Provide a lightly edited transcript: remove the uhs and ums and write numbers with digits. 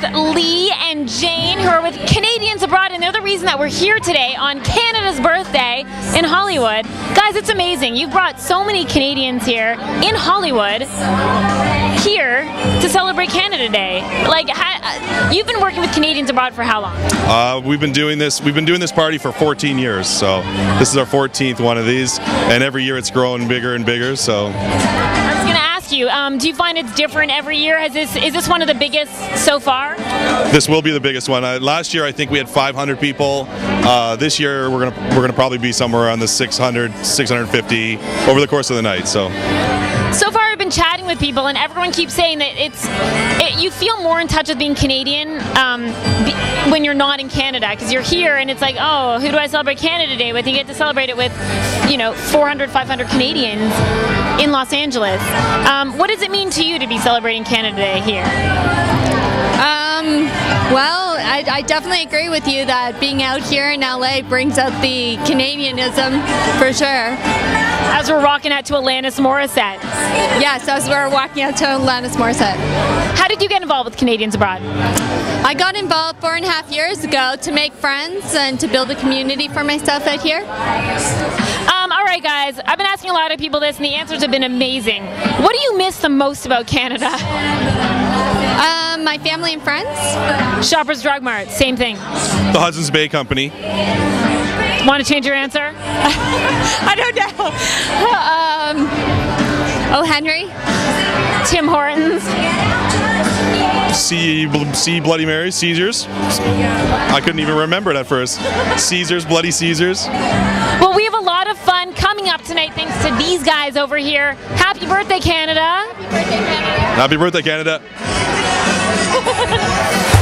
with Lee and Jane, who are with Canadians Abroad, and they're the reason that we're here today on Canada's birthday in Hollywood. Guys, it's amazing. You've brought so many Canadians here in Hollywood here to celebrate Canada Day. Like, you've been working with Canadians Abroad for how long? We've been doing this party for 14 years. So this is our 14th one of these, and every year it's growing bigger and bigger. So. You. Do you find it's different every year? Is this one of the biggest so far? This will be the biggest one. Last year I think we had 500 people. This year we're gonna probably be somewhere around the 600, 650 over the course of the night. So far I've been chatting with people, and everyone keeps saying that you feel more in touch with being Canadian when you're not in Canada, because you're here and it's like, oh, who do I celebrate Canada Day with? You get to celebrate it with, you know, 400, 500 Canadians in Los Angeles. What does it mean to you to be celebrating Canada Day here? Well, I definitely agree with you that being out here in LA brings out the Canadianism for sure. As we're walking out to Alanis Morissette. Yes, as we're walking out to Alanis Morissette. How did you get involved with Canadians Abroad? I got involved 4.5 years ago to make friends and to build a community for myself out here. All right, guys, I've been asking a lot of people this, and the answers have been amazing. What do you miss the most about Canada? My family and friends. Shoppers Drug Mart, same thing. The Hudson's Bay Company. Want to change your answer? I don't know. Oh, Henry. Tim Hortons. See Bloody Mary, Caesars. I couldn't even remember it at first. Caesars, Bloody Caesars. Well, we have a lot of fun coming up tonight thanks to these guys over here. Happy birthday, Canada. Happy birthday, Canada. Happy birthday, Canada.